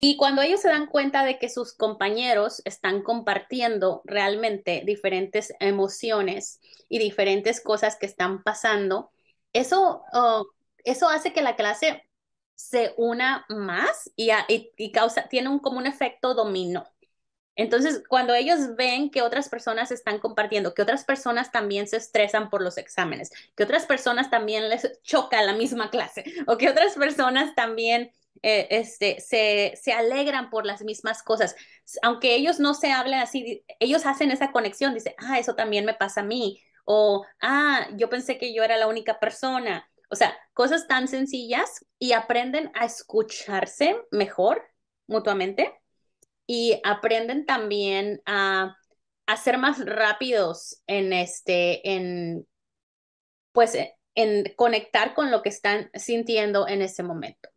Y cuando ellos se dan cuenta de que sus compañeros están compartiendo realmente diferentes emociones y diferentes cosas que están pasando, eso hace que la clase se una más y causa, tiene como un efecto dominó. Entonces, cuando ellos ven que otras personas están compartiendo, que otras personas también se estresan por los exámenes, que otras personas también les choca la misma clase, o que otras personas también se alegran por las mismas cosas. Aunque ellos no se hablen así, ellos hacen esa conexión, dicen, ah, eso también me pasa a mí, o ah, yo pensé que yo era la única persona. O sea, cosas tan sencillas, y aprenden a escucharse mejor mutuamente. Y aprenden también a ser más rápidos en conectar con lo que están sintiendo en ese momento.